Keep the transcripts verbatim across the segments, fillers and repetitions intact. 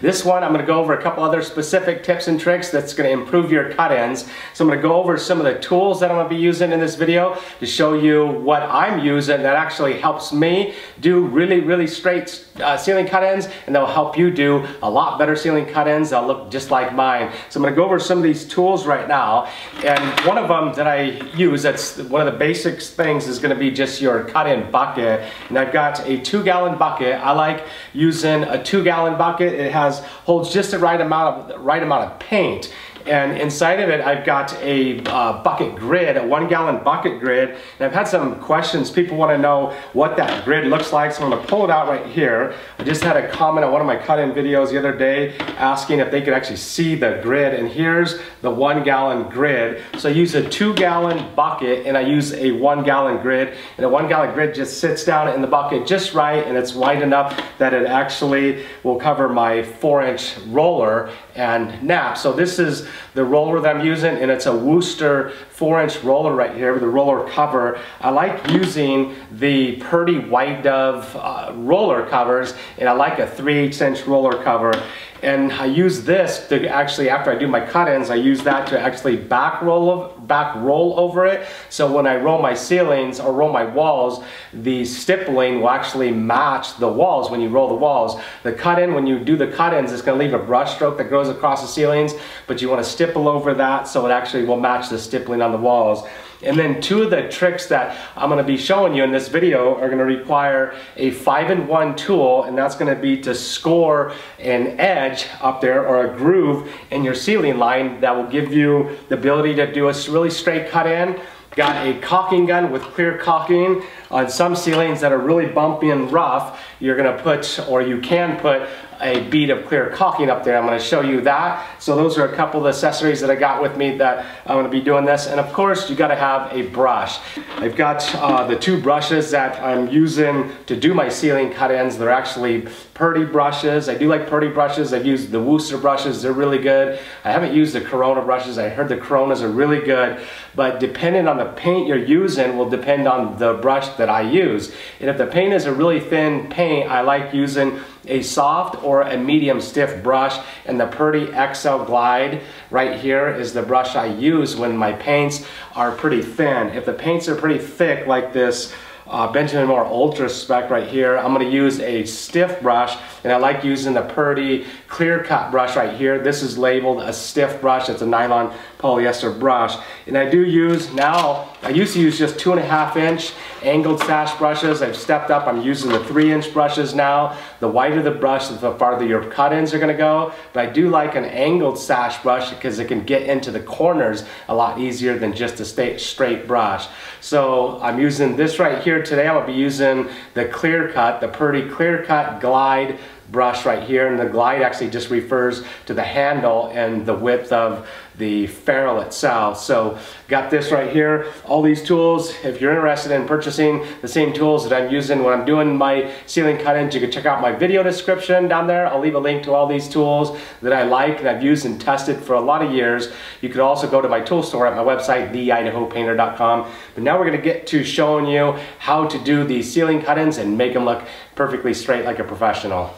This one, I'm going to go over a couple other specific tips and tricks that's going to improve your cut ends. So I'm going to go over some of the tools that I'm going to be using in this video to show you what I'm using that actually helps me do really, really straight uh, ceiling cut ends, and that'll help you do a lot better ceiling cut ends that'll look just like mine. So I'm going to go over some of these tools right now, and one of them that I use, that's one of the basic things, is going to be just your cut-in bucket. And I've got a two-gallon bucket. I like using a two-gallon bucket. It has holds just the right amount of right amount of paint. And inside of it, I've got a uh, bucket grid, a one gallon bucket grid. And I've had some questions. People want to know what that grid looks like. So I'm going to pull it out right here. I just had a comment on one of my cut-in videos the other day asking if they could actually see the grid. And here's the one gallon grid. So I use a two gallon bucket and I use a one gallon grid. And the one gallon grid just sits down in the bucket just right. And it's wide enough that it actually will cover my four inch roller and nap. So this is the roller that I'm using, and it's a Wooster four inch roller right here with a roller cover. I like using the Purdy White Dove uh, roller covers, and I like a three eighths inch roller cover. And I use this to actually, after I do my cut-ins, I use that to actually back roll, back roll over it. So when I roll my ceilings or roll my walls, the stippling will actually match the walls when you roll the walls. The cut-in, when you do the cut-ins, it's gonna leave a brush stroke that goes across the ceilings, but you wanna stipple over that so it actually will match the stippling on the walls. And then two of the tricks that I'm going to be showing you in this video are going to require a five in one tool, and that's going to be to score an edge up there or a groove in your ceiling line that will give you the ability to do a really straight cut in. Got a caulking gun with clear caulking. On some ceilings that are really bumpy and rough, you're going to put, or you can put, a bead of clear caulking up there. I'm going to show you that. So those are a couple of accessories that I got with me that I'm going to be doing this. And of course, you got to have a brush. I've got uh, the two brushes that I'm using to do my ceiling cut ends. They're actually Purdy brushes. I do like Purdy brushes. I've used the Wooster brushes. They're really good. I haven't used the Corona brushes. I heard the Coronas are really good, but depending on the paint you're using will depend on the brush that I use. And if the paint is a really thin paint, I like using a soft or a medium stiff brush, and the Purdy X L Glide right here is the brush I use when my paints are pretty thin. If the paints are pretty thick, like this uh, Benjamin Moore Ultra Spec right here, I'm going to use a stiff brush, and I like using the Purdy Clear Cut brush right here. This is labeled a stiff brush. It's a nylon polyester brush. And I do use now, I used to use just two and a half inch angled sash brushes. I've stepped up. I'm using the three inch brushes now. The wider the brush, the farther your cut ends are going to go. But I do like an angled sash brush because it can get into the corners a lot easier than just a straight brush. So I'm using this right here today. I'll be using the Clear Cut, the Purdy Clear Cut Glide brush right here, and the glide actually just refers to the handle and the width of the ferrule itself. So got this right here. All these tools, if you're interested in purchasing the same tools that I'm using when I'm doing my ceiling cut-ins, you can check out my video description down there. I'll leave a link to all these tools that I like and I've used and tested for a lot of years. You could also go to my tool store at my website, the idaho painter dot com. But now we're going to get to showing you how to do these ceiling cut-ins and make them look perfectly straight like a professional.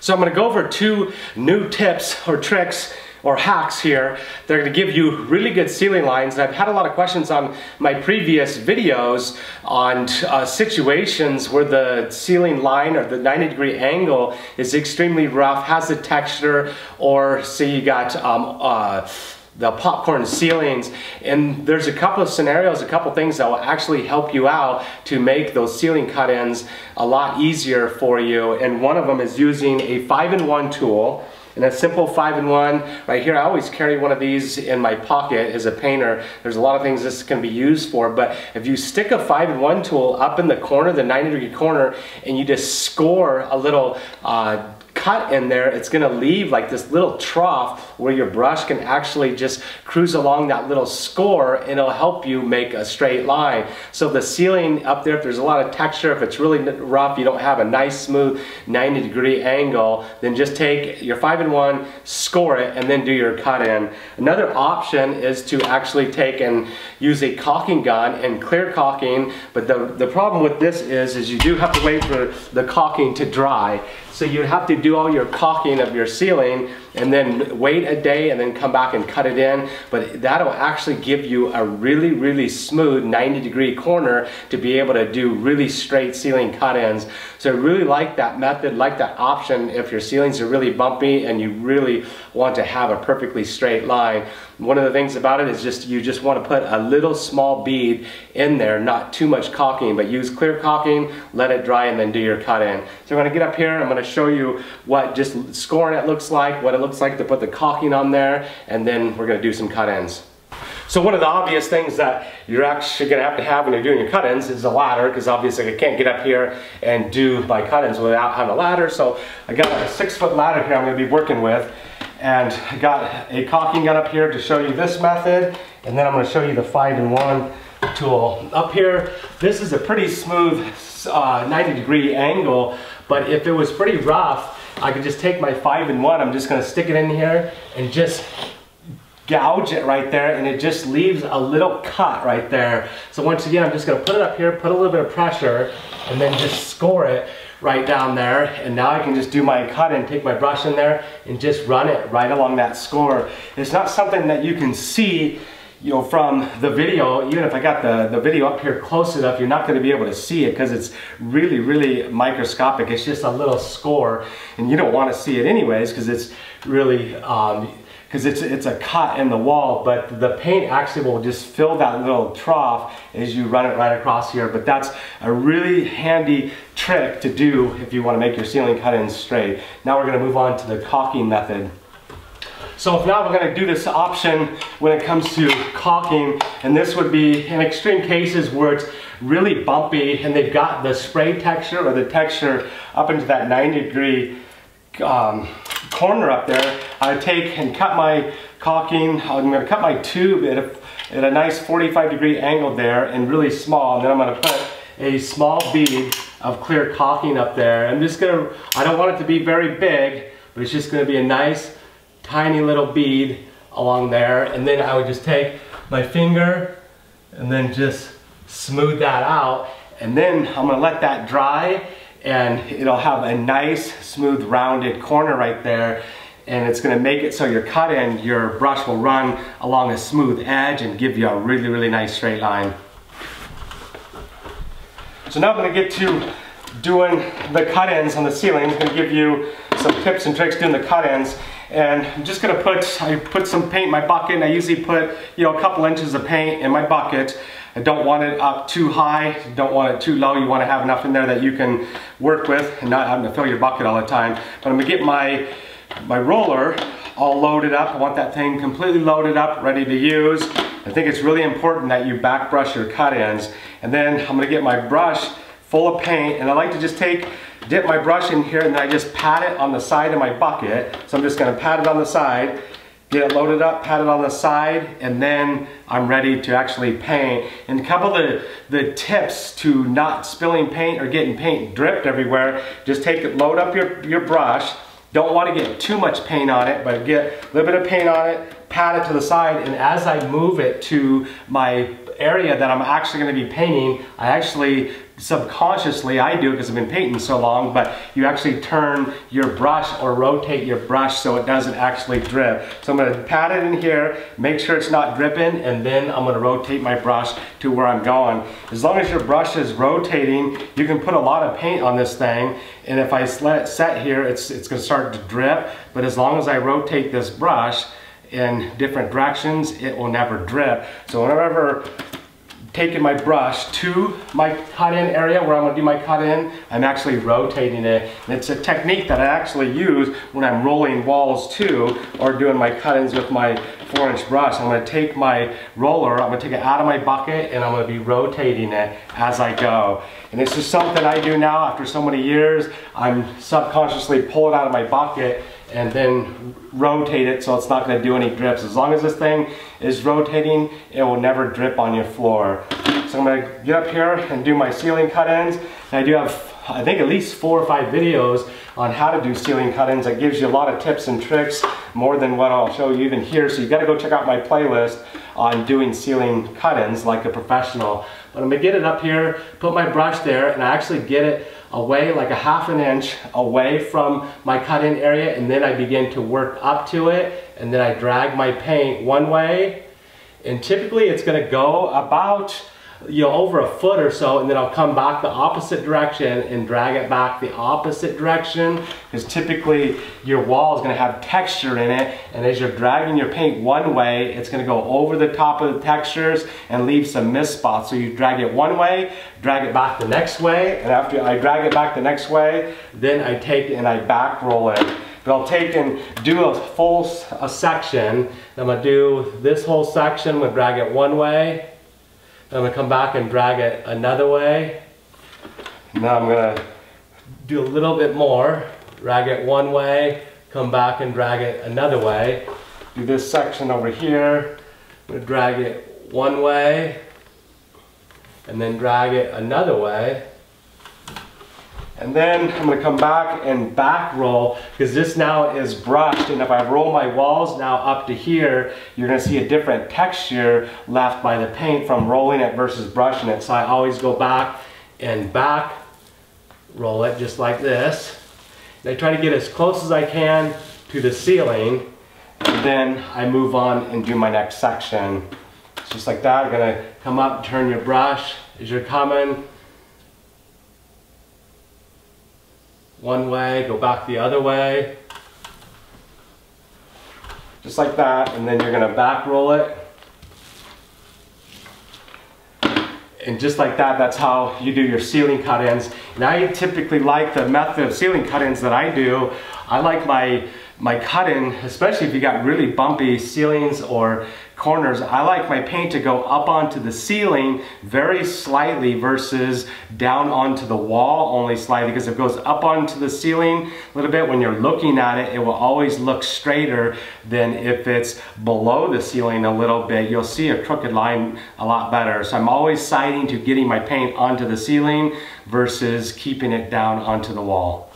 So I'm going to go over two new tips or tricks or hacks here. They're going to give you really good ceiling lines. And I've had a lot of questions on my previous videos on uh, situations where the ceiling line or the ninety degree angle is extremely rough, has a texture, or say you got um, uh, the popcorn ceilings. And there's a couple of scenarios, a couple things that will actually help you out to make those ceiling cut-ins a lot easier for you. And one of them is using a five in one tool. And a simple five in one right here, I always carry one of these in my pocket as a painter. There's a lot of things this can be used for, but if you stick a five in one tool up in the corner, the ninety degree corner, and you just score a little uh, cut in there, it's gonna leave like this little trough where your brush can actually just cruise along that little score, and it'll help you make a straight line. So the ceiling up there, if there's a lot of texture, if it's really rough, you don't have a nice smooth ninety degree angle, then just take your five in one, score it, and then do your cut in. Another option is to actually take and use a caulking gun and clear caulking, but the, the problem with this is, is you do have to wait for the caulking to dry. So you have to do all your caulking of your ceiling and then wait a day and then come back and cut it in. But that'll actually give you a really, really smooth ninety degree corner to be able to do really straight ceiling cut-ins. So I really like that method, like that option if your ceilings are really bumpy and you really want to have a perfectly straight line. One of the things about it is just you just want to put a little small bead in there, not too much caulking, but use clear caulking, let it dry, and then do your cut in. So I'm going to get up here, I'm going to show you what just scoring it looks like, what it looks like to put the caulking on there, and then we're going to do some cut ins. So one of the obvious things that you're actually going to have to have when you're doing your cut-ins is a ladder, because obviously I can't get up here and do my cut-ins without having a ladder. So I got a six foot ladder here I'm going to be working with, and I got a caulking gun up here to show you this method, and then I'm going to show you the five in one tool. Up here, this is a pretty smooth uh, ninety degree angle, but if it was pretty rough, I could just take my five in one, I'm just going to stick it in here and just gouge it right there, and it just leaves a little cut right there. So once again, I'm just going to put it up here, put a little bit of pressure, and then just score it right down there. And now I can just do my cut and take my brush in there and just run it right along that score. It's not something that you can see, you know, from the video. Even if I got the, the video up here close enough, you're not going to be able to see it because it's really, really microscopic. It's just a little score, and you don't want to see it anyways because it's really, um, because it's, it's a cut in the wall, but the paint actually will just fill that little trough as you run it right across here. But that's a really handy trick to do if you want to make your ceiling cut-ins straight. Now we're going to move on to the caulking method. So now we're going to do this option when it comes to caulking, and this would be in extreme cases where it's really bumpy and they've got the spray texture or the texture up into that ninety degree um, corner up there. I take and cut my caulking, I'm going to cut my tube at a, at a nice forty-five degree angle there and really small, and then I'm going to put a small bead of clear caulking up there. I'm just going to, I don't want it to be very big, but it's just going to be a nice tiny little bead along there, and then I would just take my finger and then just smooth that out, and then I'm going to let that dry, and it'll have a nice smooth rounded corner right there, and it's going to make it so your cut end, your brush will run along a smooth edge and give you a really, really nice straight line. So now I'm going to get to doing the cut ends on the ceiling. I'm going to give you some tips and tricks doing the cut ends, and I'm just going to put, I put some paint in my bucket, and I usually put, you know, a couple inches of paint in my bucket. I don't want it up too high, don't want it too low. You want to have enough in there that you can work with and not having to fill your bucket all the time. But I'm going to get my, my roller all loaded up. I want that thing completely loaded up, ready to use. I think it's really important that you back brush your cut-ins. And then I'm going to get my brush full of paint, and I like to just take, dip my brush in here, and then I just pat it on the side of my bucket. So I'm just going to pat it on the side, get it loaded up, pat it on the side, and then I'm ready to actually paint. And a couple of the, the tips to not spilling paint or getting paint dripped everywhere, just take it, load up your, your brush. Don't want to get too much paint on it, but get a little bit of paint on it, pat it to the side, and as I move it to my area that I'm actually going to be painting, I actually subconsciously, I do because I've been painting so long, but you actually turn your brush or rotate your brush so it doesn't actually drip. So I'm going to pat it in here, make sure it's not dripping, and then I'm going to rotate my brush to where I'm going. As long as your brush is rotating, you can put a lot of paint on this thing, and if I let it set here, it's, it's going to start to drip, but as long as I rotate this brush in different directions, it will never drip. So whenever taking my brush to my cut-in area where I'm going to do my cut-in, I'm actually rotating it. And it's a technique that I actually use when I'm rolling walls too, or doing my cut-ins with my four inch brush. I'm going to take my roller, I'm going to take it out of my bucket, and I'm going to be rotating it as I go. And it's just something I do now after so many years. I'm subconsciously pulling out of my bucket and then rotate it so it's not going to do any drips. As long as this thing is rotating, it will never drip on your floor. So I'm going to get up here and do my ceiling cut-ins. I do have, I think, at least four or five videos on how to do ceiling cut-ins. That gives you a lot of tips and tricks, more than what I'll show you even here. So you've got to go check out my playlist on doing ceiling cut-ins like a professional. But I'm going to get it up here, put my brush there, and I actually get it away like a half an inch away from my cut-in area, and then I begin to work up to it, and then I drag my paint one way, and typically it's going to go about, you know, over a foot or so, and then I'll come back the opposite direction and drag it back the opposite direction, because typically your wall is going to have texture in it, and as you're dragging your paint one way, it's going to go over the top of the textures and leave some missed spots. So you drag it one way, drag it back the next way, and after I drag it back the next way, then I take and I back roll it. But I'll take and do a full a section. I'm going to do this whole section, I'm going to drag it one way, I'm going to come back and drag it another way. Now I'm going to do a little bit more. Drag it one way, come back and drag it another way. Do this section over here. I'm going to drag it one way, and then drag it another way. And then I'm going to come back and back roll, because this now is brushed, and if I roll my walls now up to here, you're going to see a different texture left by the paint from rolling it versus brushing it. So I always go back and back roll it just like this. And I try to get as close as I can to the ceiling, and then I move on and do my next section. It's just like that. You're going to come up, turn your brush as you're coming. One way, go back the other way, just like that, and then you're going to back roll it, and just like that, that's how you do your ceiling cut-ins. And I typically like the method of ceiling cut-ins that I do. I like my my cut-in, especially if you got really bumpy ceilings or corners, I like my paint to go up onto the ceiling very slightly versus down onto the wall only slightly, because if it goes up onto the ceiling a little bit when you're looking at it, it will always look straighter than if it's below the ceiling a little bit. You'll see a crooked line a lot better. So I'm always siding to getting my paint onto the ceiling versus keeping it down onto the wall.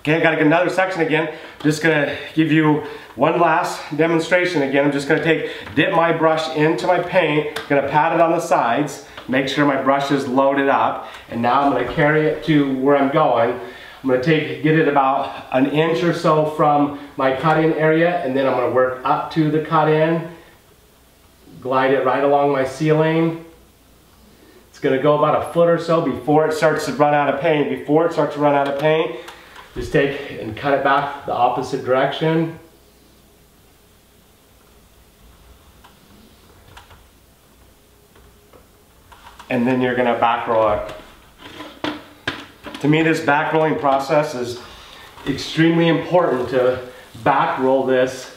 Okay, I got another section again. Just gonna give you one last demonstration again. I'm just gonna take, dip my brush into my paint, gonna pat it on the sides, make sure my brush is loaded up, and now I'm gonna carry it to where I'm going. I'm gonna take, get it about an inch or so from my cut-in area, and then I'm gonna work up to the cut-in, glide it right along my ceiling. It's gonna go about a foot or so before it starts to run out of paint. Before it starts to run out of paint, just take and cut it back the opposite direction. And then you're gonna back roll it. To me, this back rolling process is extremely important, to back roll this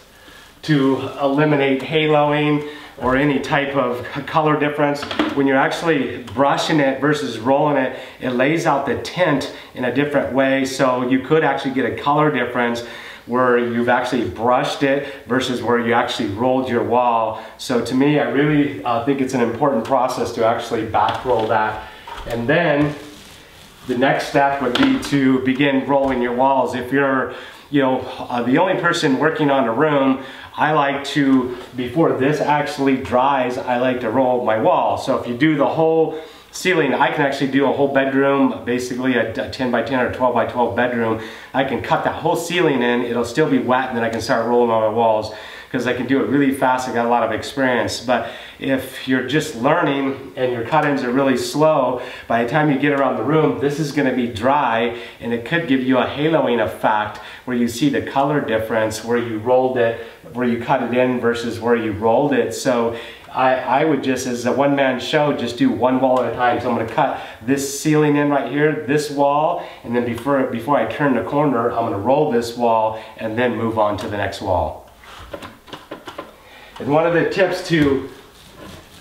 to eliminate haloing or any type of color difference. When you're actually brushing it versus rolling it, it lays out the tint in a different way, so you could actually get a color difference where you've actually brushed it versus where you actually rolled your wall. So to me, I really uh, think it's an important process to actually back roll that. And then the next step would be to begin rolling your walls. If you're you know, uh, the only person working on a room, I like to, before this actually dries, I like to roll my wall. So if you do the whole ceiling, I can actually do a whole bedroom, basically a ten by ten or twelve by twelve bedroom. I can cut that whole ceiling in, it'll still be wet, and then I can start rolling all my walls, because I can do it really fast. I got a lot of experience. But if you're just learning and your cut-ins are really slow, by the time you get around the room, this is going to be dry, and it could give you a haloing effect where you see the color difference where you rolled it, where you cut it in versus where you rolled it. So I, I would just, as a one-man show, just do one wall at a time. So I'm going to cut this ceiling in right here, this wall, and then before, before I turn the corner, I'm going to roll this wall and then move on to the next wall. And one of the tips to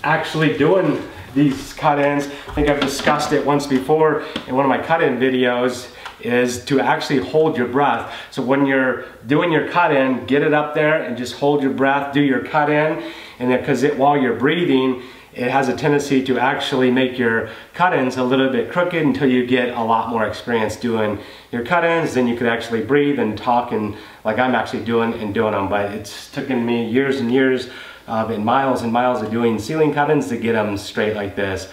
actually doing these cut-ins, I think I've discussed it once before in one of my cut-in videos, is to actually hold your breath. So when you're doing your cut-in, get it up there and just hold your breath, do your cut-in, and then, because it, while you're breathing, it has a tendency to actually make your cut-ins a little bit crooked until you get a lot more experience doing your cut-ins. Then you could actually breathe and talk, and like I'm actually doing and doing them. But it's taken me years and years of, and miles and miles of doing ceiling cut-ins to get them straight like this.